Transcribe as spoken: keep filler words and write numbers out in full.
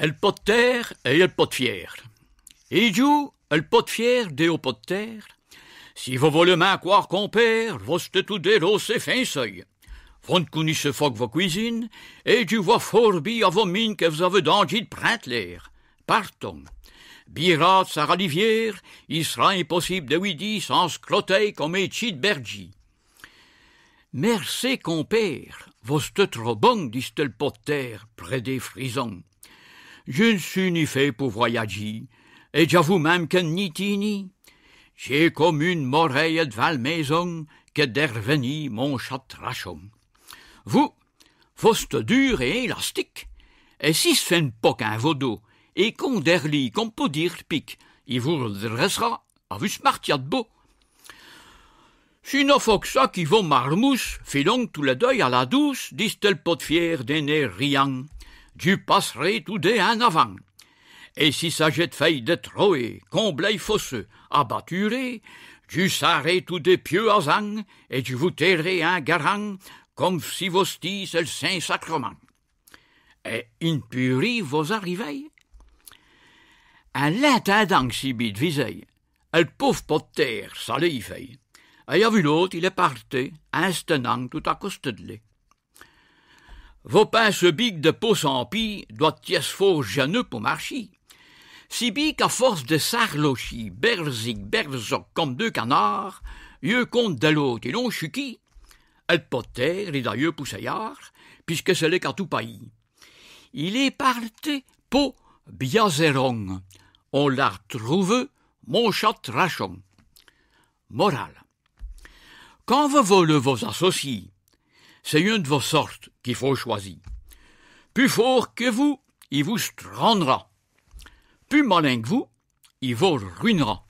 El poter et el potfier. Idiou, el potfier de au poter. Si vous voulez m'en croire qu'on perd, vous êtes tout des rossés fin seuil. Vous ne connaissez pas que vos cuisines, et du vois fourbi à vos mines que vous avez d'envie de prendre l'air. Partons. Birat sa ralivière, il sera impossible de ouïdi sans se crotter comme un petit berger. Merci, compère, vous êtes trop bon, dit le poter, près des frisons. Je ne suis ni fait pour voyager, et j'avoue même que ni tini. J'ai comme une morelle devant la maison que d'herveni mon chat trachon. Vous, vous êtes dur et élastique, et si ce fait une poque un vaudou, et qu'on derlie, qu'on peut dire pique, il vous redressera, à vous smartia de beau. Si nous faut que ça qui vont marmousse, filons tout le deuil à la douce, disent-le potfier d'un air riant. Tu passerais tout des en avant. Et si ça jette feuille de troé, comblé fosseux, abatturé, tu sarrais tout des pieux azang, et tu vous tairais un garant, comme si vous stis le Saint-Sacrement. Et une purie vous arrivez. Un l'intendant si bide visait, elle pauvre poter, ça l'y fait. Et a vu l'autre, il est parti, instantant tout à coste de l'é. Vos pains se bique de pouce en pis, doit y se faux janeux pour marcher. Si bique à force de sarlochis, berzik, berzoc comme deux canards, yeux compte de l'autre et non chuki, elle poter et d'ailleurs pousseillard, puisque c'est le qu'à tout pays. Il est parti pour Biazerong. On l'a retrouvé, mon chat rachon. Morale. Quand vous voulez vos associés, c'est une de vos sortes qu'il faut choisir. Plus fort que vous, il vous strandera. Plus malin que vous, il vous ruinera.